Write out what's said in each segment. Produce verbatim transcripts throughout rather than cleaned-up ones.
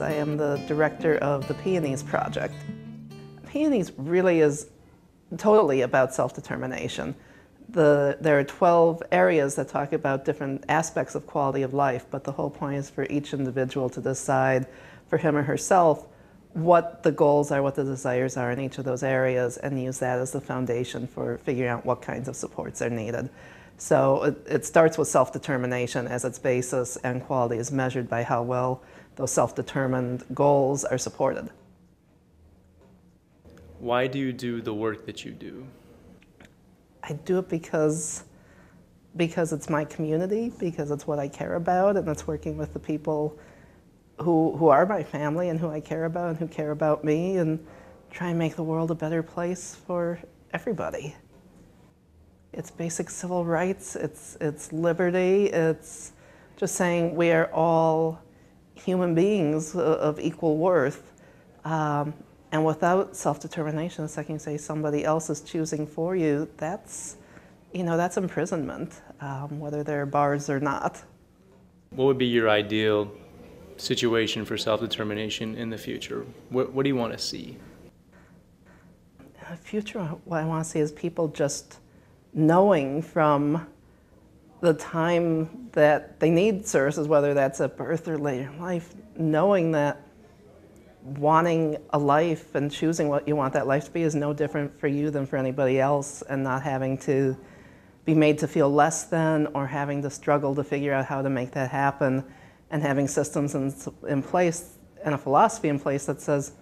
I am the director of the Peonies Project. Peonies really is totally about self-determination. The, there are twelve areas that talk about different aspects of quality of life, but the whole point is for each individual to decide for him or herself what the goals are, what the desires are in each of those areas, and use that as the foundation for figuring out what kinds of supports are needed. So it, it starts with self-determination as its basis, and quality is measured by how well those self-determined goals are supported. Why do you do the work that you do? I do it because, because it's my community, because it's what I care about, and it's working with the people who, who are my family and who I care about and who care about me, and try and make the world a better place for everybody. It's basic civil rights, it's, it's liberty, it's just saying we are all human beings of equal worth. Um, And without self-determination, the second you say somebody else is choosing for you, that's, you know, that's imprisonment, um, whether there are bars or not. What would be your ideal situation for self-determination in the future? What, what do you want to see? In the future, what I want to see is people just knowing from the time that they need services, whether that's at birth or later in life, knowing that wanting a life and choosing what you want that life to be is no different for you than for anybody else, and not having to be made to feel less than or having to struggle to figure out how to make that happen, and having systems in, in place and a philosophy in place that says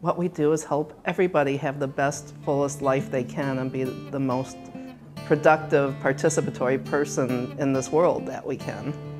what we do is help everybody have the best, fullest life they can and be the most productive, participatory person in this world that we can.